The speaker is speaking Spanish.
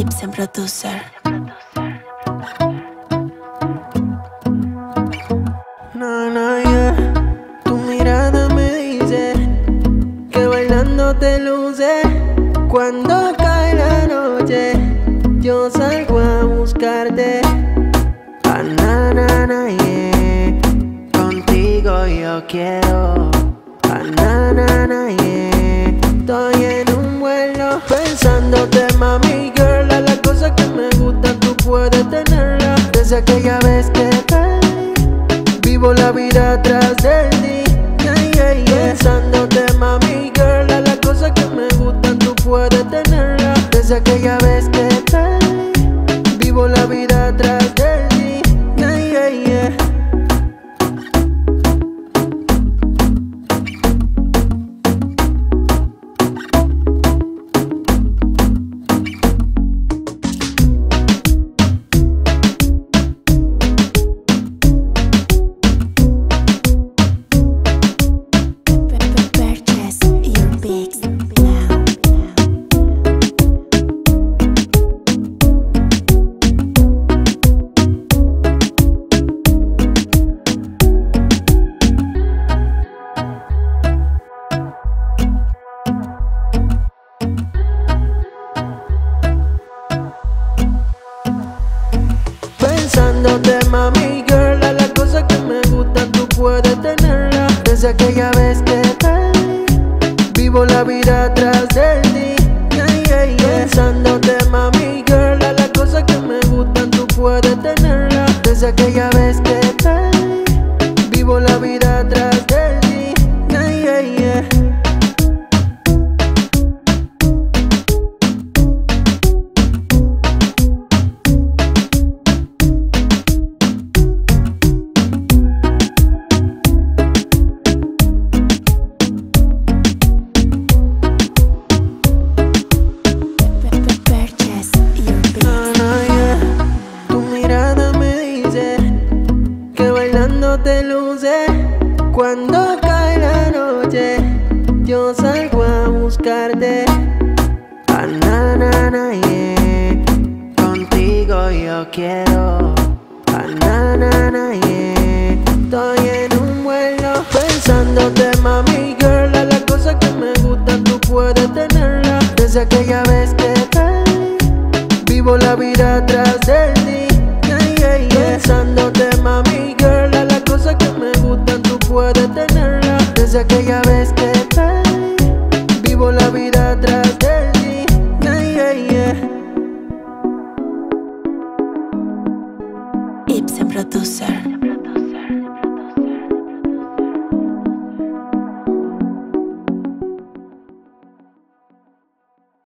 Ibsen Producer. Nana, yeah. Tu mirada me dice que bailando te luce. Cuando cae la noche, yo salgo a buscarte. Banana, yeah. Contigo yo quiero. Banana, yeah. Estoy en un vuelo pensándote, mami girl. A la cosa que me gusta tú puedes tenerla. Desde aquella vez que te vivo la vida atrás de ti, yeah, yeah, yeah. Pensándote, mami girl. A la cosa que me gusta tú puedes tenerla. Desde aquella vez que te vivo la vida atrás de ti. Pensándote, mami girl, a la cosa que me gusta tú puedes tenerla. Desde aquella vez que te vivo la vida atrás de ti, yeah, yeah, yeah. Pensándote, mami girl, a la cosa que me gusta tú puedes tenerla. Desde aquella vez que te vivo la vida atrás de ti, yeah, yeah, yeah. Te luce. Cuando cae la noche, yo salgo a buscarte. Banana, yeah. Contigo yo quiero. Banana, yeah. Estoy en un vuelo pensándote, mami girl. A la cosa que me gusta tú puedes tenerla. Desde aquella vez que te vivo la vida atrás de ti, yeah, yeah, yeah. Pensándote, mami girl. Que me gustan, tú puedes tenerla. Desde aquella vez que te vivo la vida atrás de ti, yeah, yeah, yeah. Ibsen Producer.